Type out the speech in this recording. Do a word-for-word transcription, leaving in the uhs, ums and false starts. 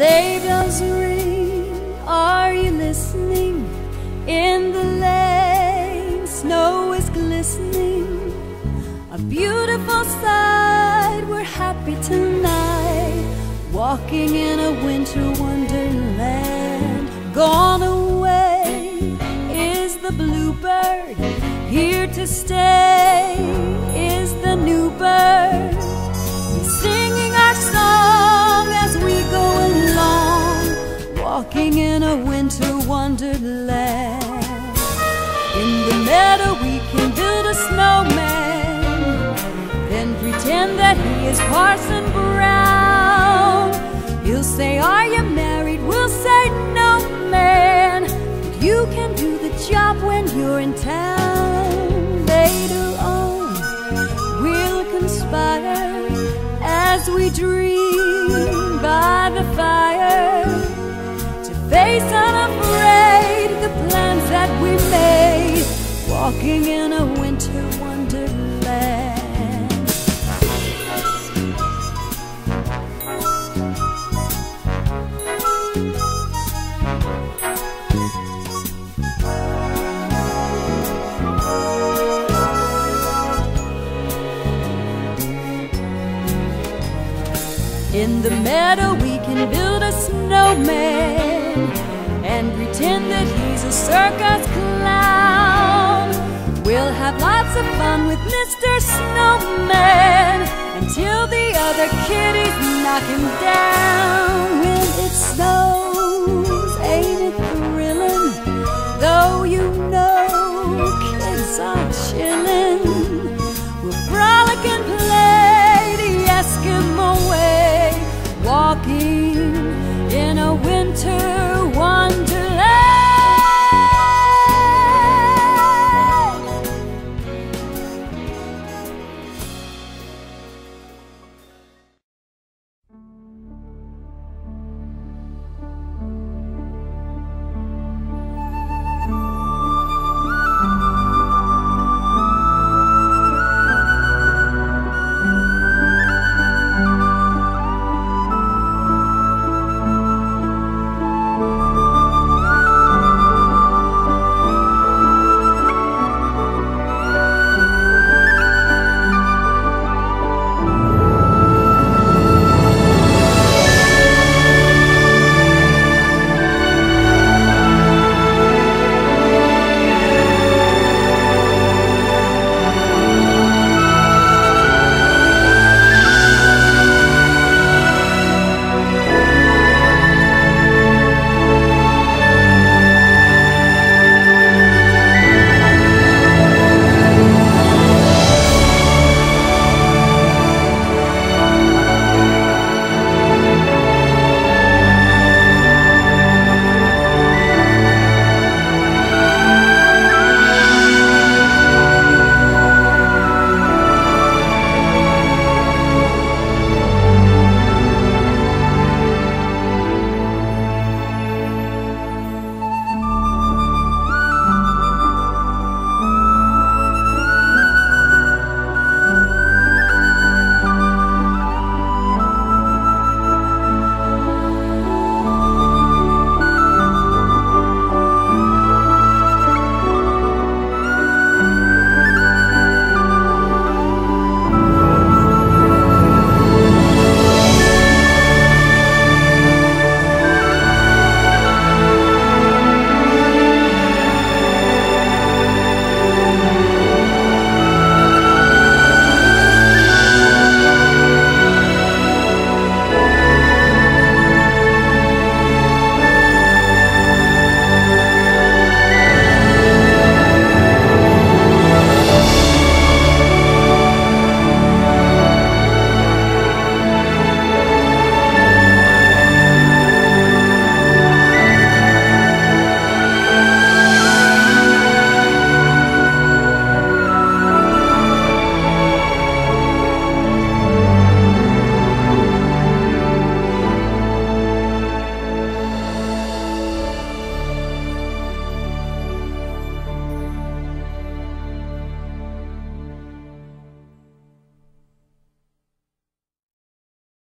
Sleigh bells ring, are you listening? In the lane, snow is glistening. A beautiful sight, we're happy tonight, walking in a winter wonderland. Gone away is the bluebird, here to stay is the new bird. He's singing our song as we go along, walking in a winter wonderland. In the meadow we can build a snowman, then pretend that he is Parson Brown. He'll say, are you married? We'll say, no man, but you can do the job when you're in town. Later on, we'll conspire as we dream by the fire to face unafraid the plans that we made, walking in a winter wonderland. In the meadow we can build a snowman and pretend that he's a circus clown. We'll have lots of fun with Mister Snowman until the other kitties knock him down.